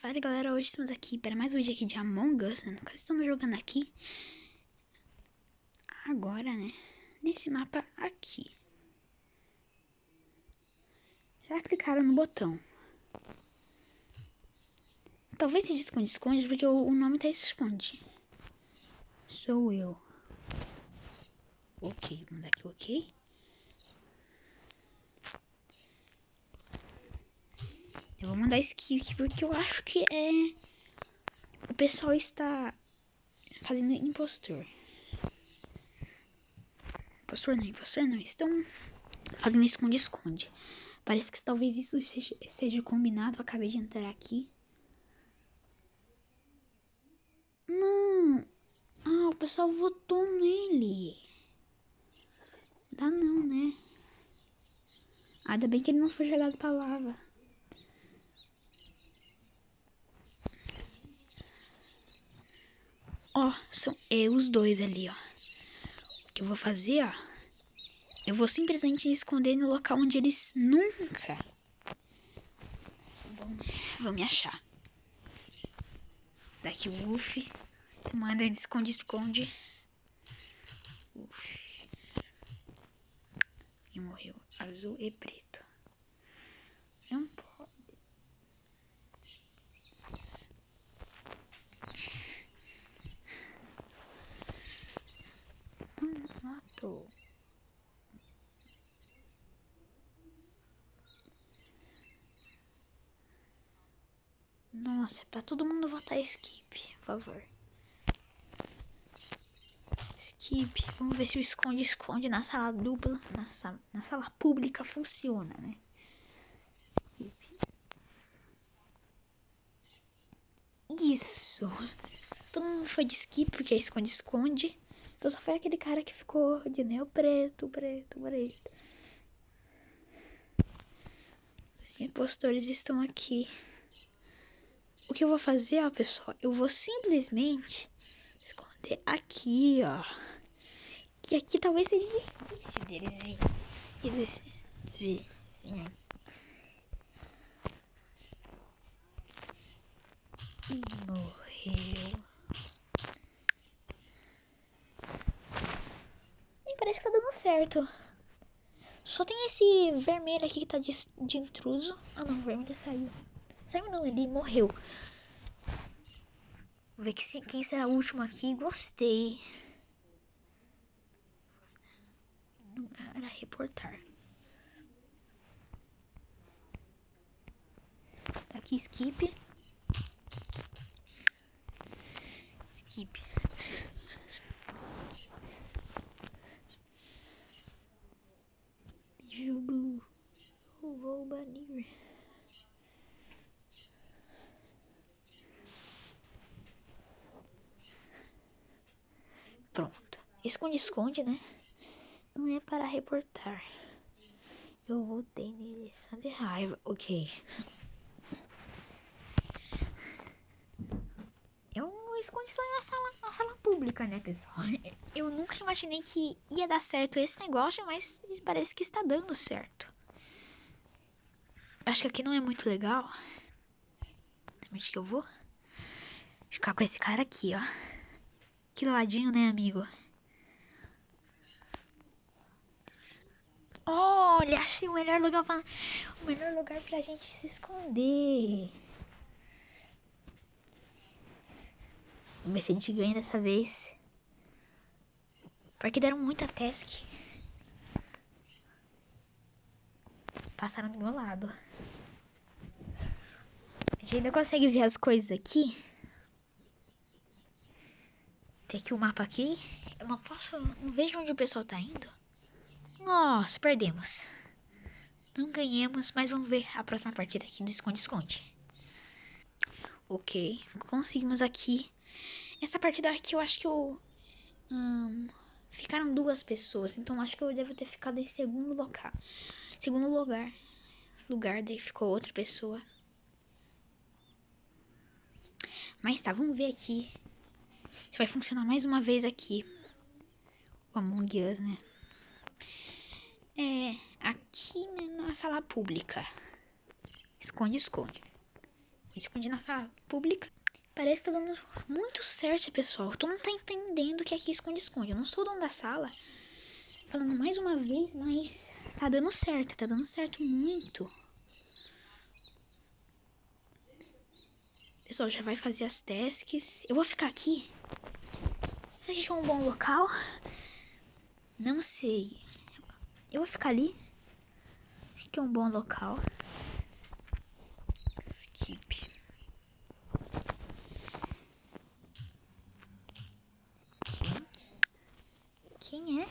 Fala galera, hoje estamos aqui para mais um vídeo aqui de Among Us, né? No caso estamos jogando aqui agora, né, nesse mapa aqui. Já clicaram no botão. Talvez se esconde-esconde, porque o nome tá esconde. Sou eu. Ok, vamos dar aqui ok. Eu vou mandar esquiva aqui porque eu acho que o pessoal está fazendo impostor. Impostor não. Estão fazendo esconde-esconde. Parece que talvez isso seja combinado. Eu acabei de entrar aqui. Não. Ah, o pessoal votou nele. Dá não, né? Ainda bem que ele não foi jogado pra lava. Ó, são os dois ali, ó. O que eu vou fazer, ó, eu vou simplesmente esconder no local onde eles nunca vão me achar. Daqui o Wolf. Manda ele esconde-esconde. Wolf. E morreu. Azul e preto. Não pode. Matou. Nossa, é pra todo mundo votar skip, por favor. Skip. Vamos ver se o esconde-esconde na sala dupla, na sala pública funciona, né? Skip. Isso. Todo mundo foi de skip porque é esconde-esconde. Então só foi aquele cara que ficou de anel preto. Os impostores estão aqui. O que eu vou fazer, ó, pessoal? Eu vou simplesmente esconder aqui, ó. Que aqui talvez seja difícil deles virem. E morreu. Parece que tá dando certo. Só tem esse vermelho aqui que tá de intruso. Ah não, o vermelho saiu. Saiu não, ele morreu. Vou ver quem será o último aqui. Gostei. Não era reportar. Aqui skip. Skip. Eu vou banir. Pronto. Esconde-esconde, né? Não é para reportar. Eu voltei nele só de raiva. Ok. Eu escondi só na sala pública, né, pessoal? Eu nunca imaginei que ia dar certo esse negócio, mas parece que está dando certo. Acho que aqui não é muito legal. Onde que eu vou? Ficar com esse cara aqui, ó. Que ladinho, né, amigo? Olha, achei o melhor lugar pra gente se esconder. Vamos ver se a gente ganha dessa vez. Porque deram muita task. Passaram do meu lado. A gente ainda consegue ver as coisas aqui. Tem aqui o mapa aqui. Eu não posso... Não vejo onde o pessoal tá indo. Nossa, perdemos. Não ganhamos, mas vamos ver a próxima partida aqui do esconde-esconde. Ok, conseguimos aqui. Essa partida aqui eu acho que eu... ficaram duas pessoas, então acho que eu devo ter ficado em segundo lugar, daí ficou outra pessoa. Mas tá, vamos ver aqui se vai funcionar mais uma vez aqui. O Among Us, né? Aqui na sala pública. Esconde, esconde. Respondi na sala pública. Parece que tá dando muito certo, pessoal. Tu não tá entendendo que aqui esconde-esconde. Eu não sou o dono da sala. Falando mais uma vez, mas tá dando certo. Tá dando certo muito. Pessoal, já vai fazer as tasks. Eu vou ficar aqui. Será que é um bom local? Não sei. Eu vou ficar ali. Acho que é um bom local. Quem é?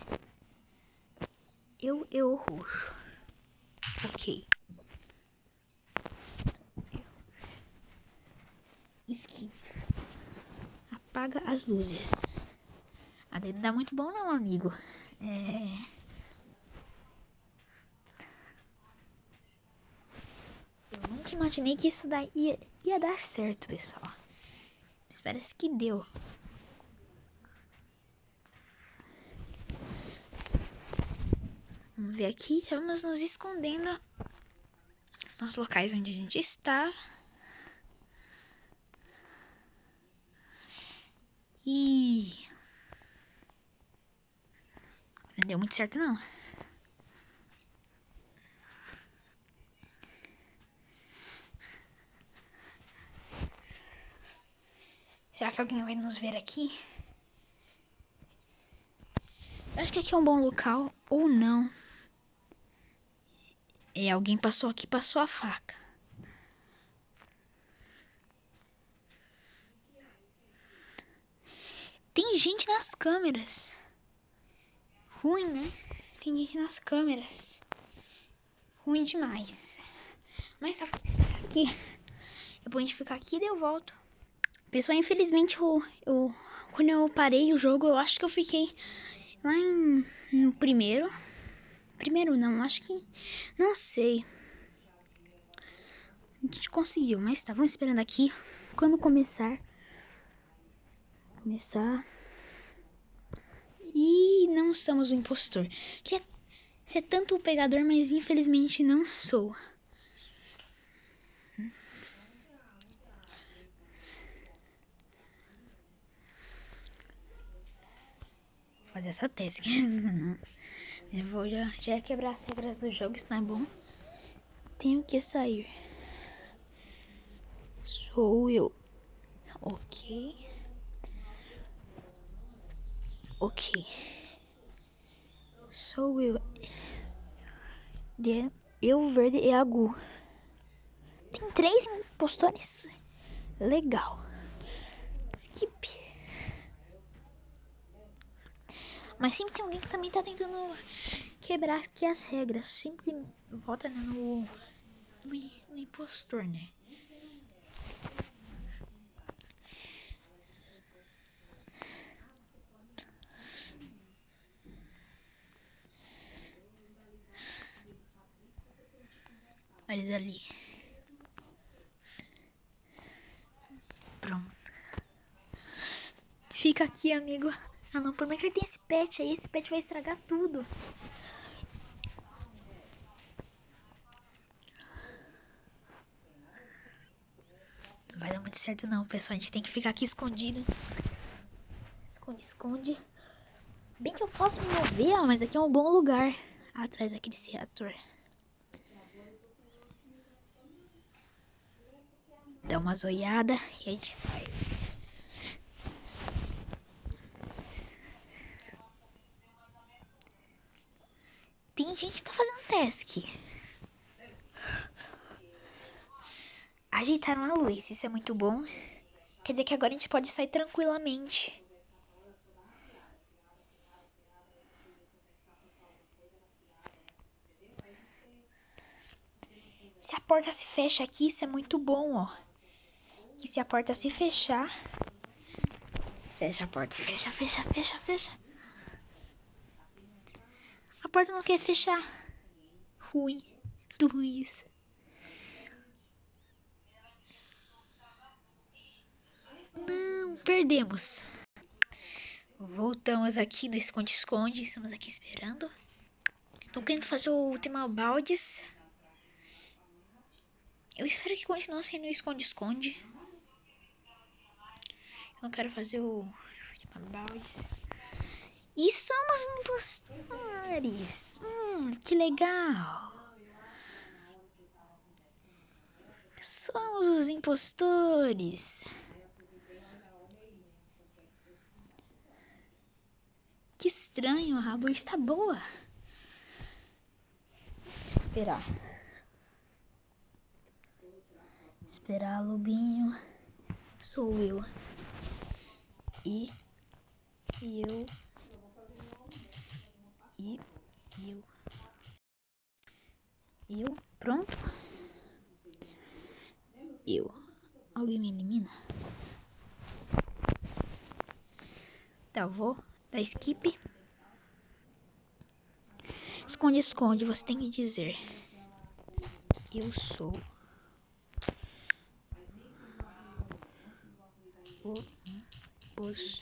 Eu roxo. Ok. Skin. Apaga as luzes. Ah, não dá muito bom não, amigo. Eu nunca imaginei que isso daí ia dar certo, pessoal. Mas parece que deu. Vamos ver aqui, já vamos nos escondendo nos locais onde a gente está. E não deu muito certo não. Será que alguém vai nos ver aqui? Eu acho que aqui é um bom local ou não. E alguém passou aqui, passou a faca. Tem gente nas câmeras. Ruim, né? Tem gente nas câmeras. Ruim demais. Mas só pra esperar aqui. É bom a gente ficar aqui e daí eu volto. Pessoal, infelizmente, quando eu parei o jogo, eu acho que eu fiquei lá no primeiro. Primeiro não, acho que... Não sei. A gente conseguiu, mas tá, vamos esperando aqui. Quando começar... E não somos o impostor. Queria ser tanto o pegador, mas infelizmente não sou. Vou fazer essa tese. Eu vou já quebrar as regras do jogo, isso não é bom. Tenho que sair. Sou eu. Ok. Ok. Sou eu. Eu, verde e agu. Tem 3 impostores. Legal. Skip. Mas sempre tem alguém que também tá tentando quebrar aqui as regras. Sempre volta no impostor, né? Olha eles ali. Pronto. Fica aqui, amigo. Ah não, por mais que ele tenha esse pet aí, esse pet vai estragar tudo. Não vai dar muito certo não, pessoal. A gente tem que ficar aqui escondido. Esconde, esconde. Bem que eu posso me mover, ó, mas aqui é um bom lugar. Atrás aqui desse reator. Dá uma zoiada e a gente sai. Tem gente que tá fazendo task. Ajeitaram a luz, isso é muito bom. Quer dizer que agora a gente pode sair tranquilamente. Se a porta se fecha aqui, isso é muito bom, ó. Que se a porta se fechar... Fecha a porta, fecha, fecha, fecha, fecha. A porta não quer fechar. Ruim. Muito ruim isso. Não, perdemos. Voltamos aqui no esconde-esconde. Estamos aqui esperando. Estão querendo fazer o tema baldes. Eu espero que continue sendo esconde-esconde. Eu não quero fazer o... E somos impostores. Que legal. Somos os impostores. Que estranho, a luz está boa. Esperar. Esperar, lobinho. Sou eu. E eu. Pronto. Eu. Alguém me elimina? Tá, vou dar skip. Esconde, esconde. Você tem que dizer: eu sou o impostor.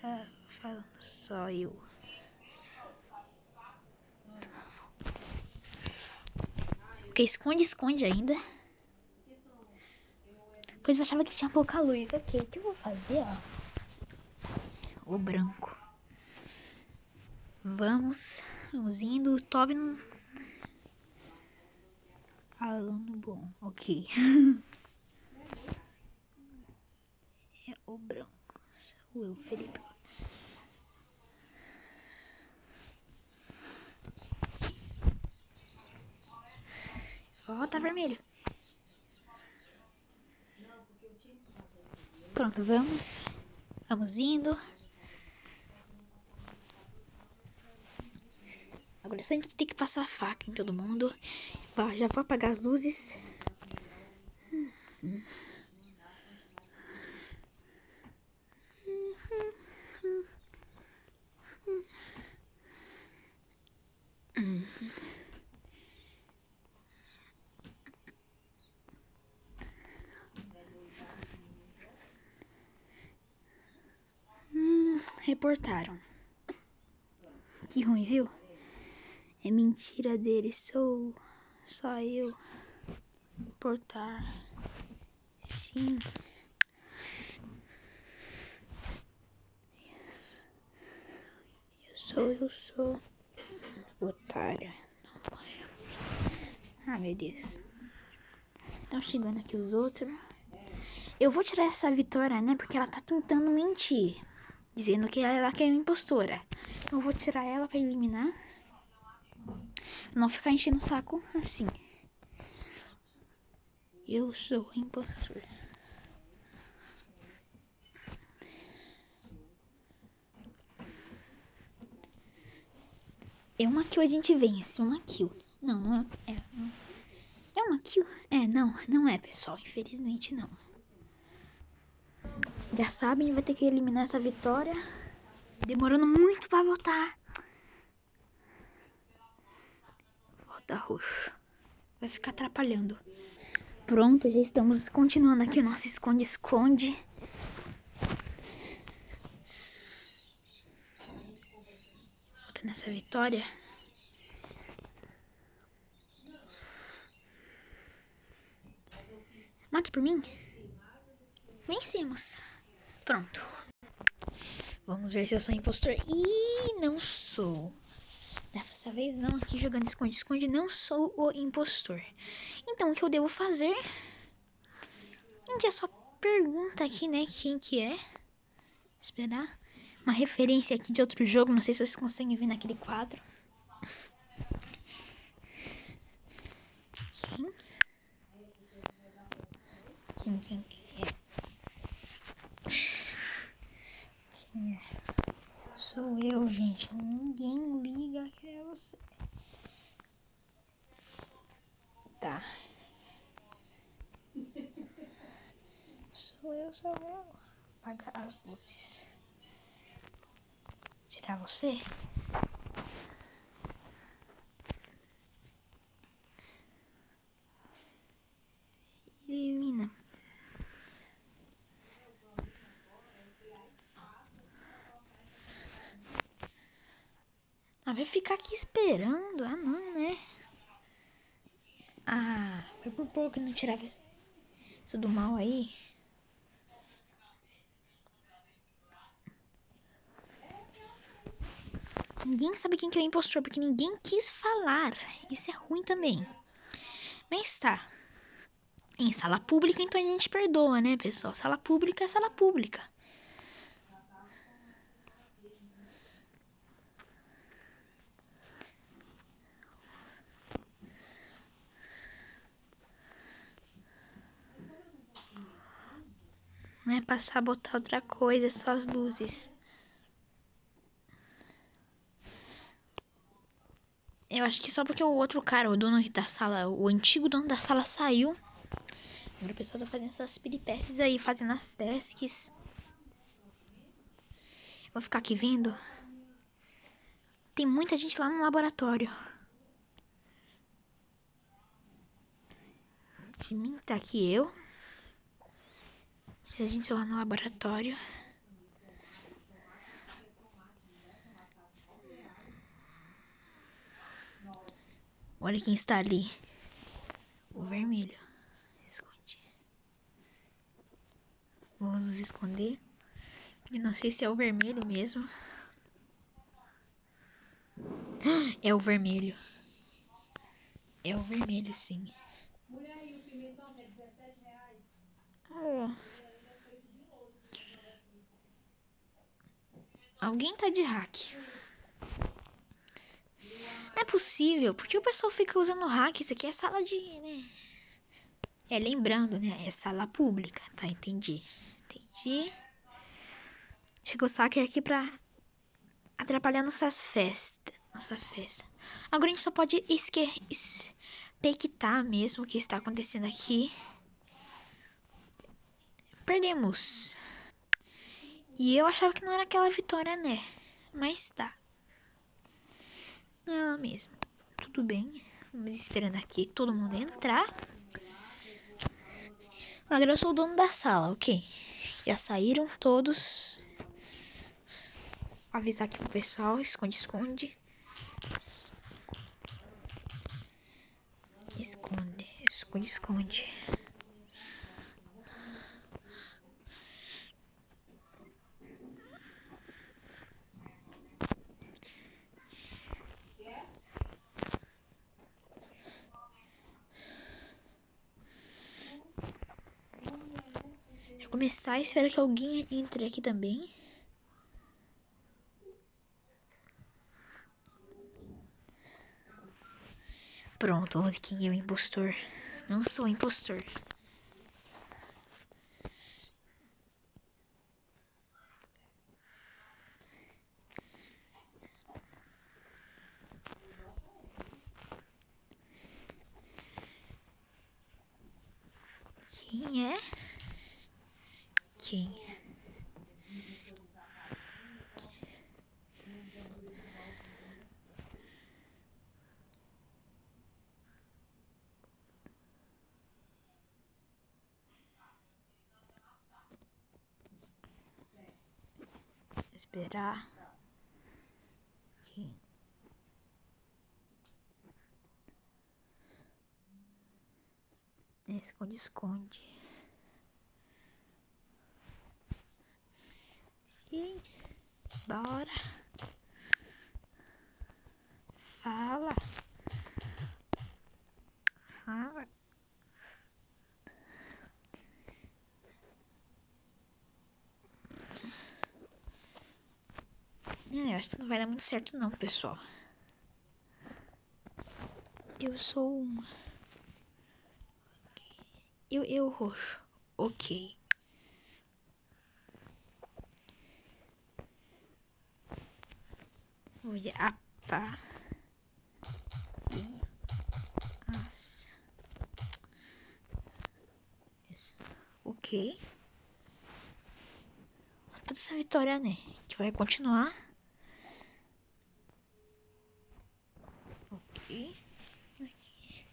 Tá falando só eu. Ok, esconde, esconde ainda. Pois eu achava que tinha pouca luz. Ok, o que eu vou fazer, ó? O branco. Vamos indo. O Toby não... Aluno bom. Ok. É o branco. Sou eu, Felipe. Ó, tá vermelho. Pronto, vamos. Vamos indo. Agora só a gente tem que passar a faca em todo mundo. Já vou apagar as luzes. Reportaram. Que ruim, viu? É mentira deles, sou só eu. Reportar. Sim. Eu sou. Otária. Ah, meu Deus. Estão chegando aqui os outros. Eu vou tirar essa Vitória, né? Porque ela tá tentando mentir. Dizendo que ela que é uma impostora. Então eu vou tirar ela pra eliminar. Não ficar enchendo o saco assim. Eu sou impostor. É uma kill, a gente vence. Uma kill. Não é. É uma kill? É, não é, pessoal. Infelizmente não. Já sabem, vai ter que eliminar essa Vitória. Demorando muito pra voltar. Volta roxo. Vai ficar atrapalhando. Pronto, já estamos continuando aqui o nosso esconde-esconde. Volta nessa Vitória. Mata por mim. Vencemos. Pronto. Vamos ver se eu sou impostor. Ih, não sou. Dessa vez não, aqui jogando esconde-esconde, não sou o impostor. Então, o que eu devo fazer? A gente só pergunta aqui, né, quem que é. Esperar. Uma referência aqui de outro jogo, não sei se vocês conseguem ver naquele quadro. Quem? Sou eu, gente. Ninguém liga que é você. Tá. Sou eu. Apagar as luzes. Tirar você? Elimina. Ah, vai ficar aqui esperando? Ah, não, né? Ah, foi por pouco que não tirava isso do mal aí. Ninguém sabe quem que é o impostor, porque ninguém quis falar. Isso é ruim também. Mas tá. Em sala pública, então a gente perdoa, né, pessoal? Sala pública é sala pública. Não é pra sabotar outra coisa, é só as luzes. Eu acho que só porque o outro cara, o dono da sala, o antigo dono da sala saiu. Agora o pessoal tá fazendo essas peripécias aí, fazendo as tasks. Vou ficar aqui vendo. Tem muita gente lá no laboratório. De mim tá aqui eu. Tem gente lá no laboratório. Olha quem está ali. O vermelho. Esconde. Vamos nos esconder. Eu não sei se é o vermelho mesmo. É o vermelho. É o vermelho, sim. Oh. Alguém tá de hack. Não é possível, porque o pessoal fica usando hack. Isso aqui é sala de, né? É, lembrando, né? É sala pública, tá? Entendi. Entendi. Chegou o hacker aqui pra atrapalhar nossas festas. Nossa festa. Agora a gente só pode expectar mesmo o que está acontecendo aqui. Perdemos. E eu achava que não era aquela vitória, né? Mas tá. Não é ela mesmo. Tudo bem. Vamos esperando aqui todo mundo entrar. Agora eu sou o dono da sala, ok. Já saíram todos. Vou avisar aqui pro pessoal. Esconde, esconde. Esconde, esconde, esconde. Começar, espero que alguém entre aqui também. Pronto, vamos ver quem é o impostor. Não sou impostor. Quem é? Esperar. Quem? Esconde, esconde. E bora. Fala. Fala. Eu acho que não vai dar muito certo não, pessoal. Eu sou um... Eu roxo. Ok. Vou de apa. Ok. Toda essa vitória, né? Que vai continuar. Ok. Aqui.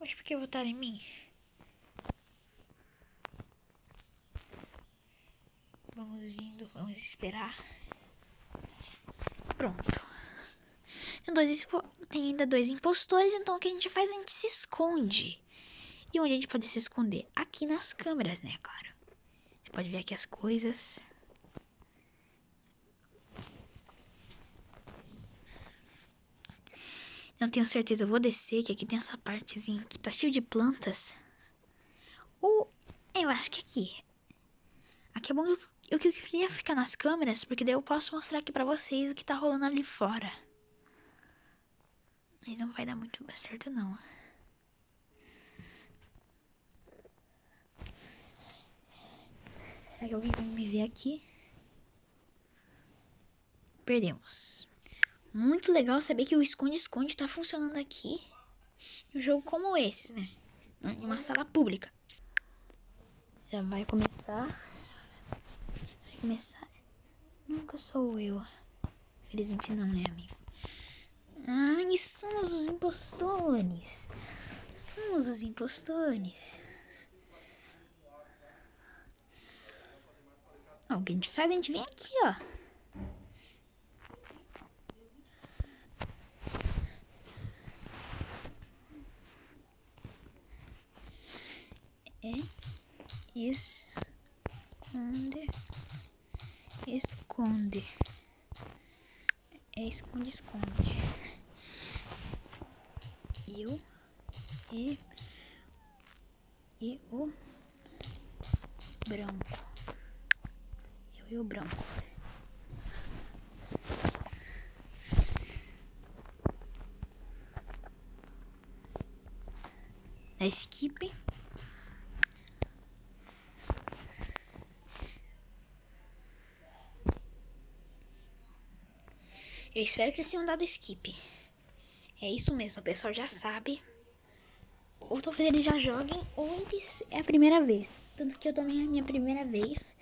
Mas por que votaram em mim? Vamos indo, vamos esperar. pronto. Tem ainda dois impostores, então o que a gente faz? A gente se esconde. E onde a gente pode se esconder? Aqui nas câmeras, né, claro. A gente pode ver aqui as coisas. Não tenho certeza, eu vou descer, que aqui tem essa partezinha que tá cheio de plantas. Ou, eu acho que aqui. Aqui é bom que eu queria ficar nas câmeras, porque daí eu posso mostrar aqui pra vocês o que tá rolando ali fora. Mas não vai dar muito certo, não. Será que alguém vai me ver aqui? Perdemos. Muito legal saber que o esconde-esconde tá funcionando aqui. Em um jogo como esse, né? Em uma sala pública. Já vai começar. Vai começar. Nunca sou eu. Felizmente não, né, amigo? Ai, somos os impostores. Somos os impostores. Ó, o que a gente faz? A gente vem aqui, ó. Esconde. É esconde, esconde. E o branco. Eu e o branco. Da skip. Eu espero que eles tenham dado skip. É isso mesmo, o pessoal já sabe. Ou talvez eles já joguem, ou eles... É a primeira vez. Tanto que eu também é a minha primeira vez.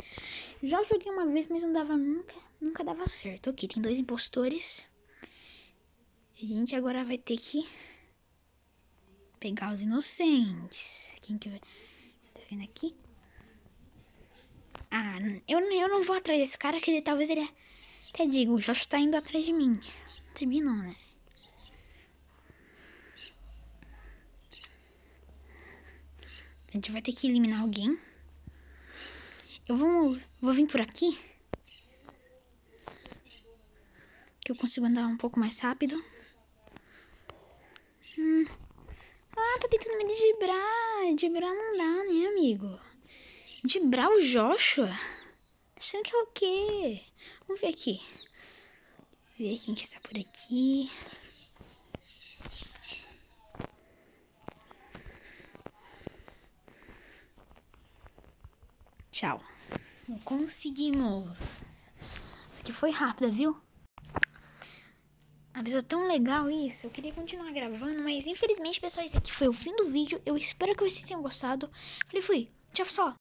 Já joguei uma vez, mas não dava nunca. Nunca dava certo. Ok, tem dois impostores. A gente agora vai ter que... pegar os inocentes. Quem que... Tá vendo aqui? Ah, eu não vou atrás desse cara, que talvez ele... Até digo, o Josh tá indo atrás de mim. Terminou, né? A gente vai ter que eliminar alguém. Eu vou vir por aqui, que eu consigo andar um pouco mais rápido. Ah, tá tentando me desdibrar. Dibrar não dá, né, amigo? Dibrar o Joshua? Achando que é o quê? Vamos ver aqui. Ver quem que está por aqui. Tchau. Conseguimos. Isso aqui foi rápida, viu? Ah, pessoal, tão legal isso. Eu queria continuar gravando, mas infelizmente, pessoal, esse aqui foi o fim do vídeo. Eu espero que vocês tenham gostado. Falei, fui. Tchau, pessoal.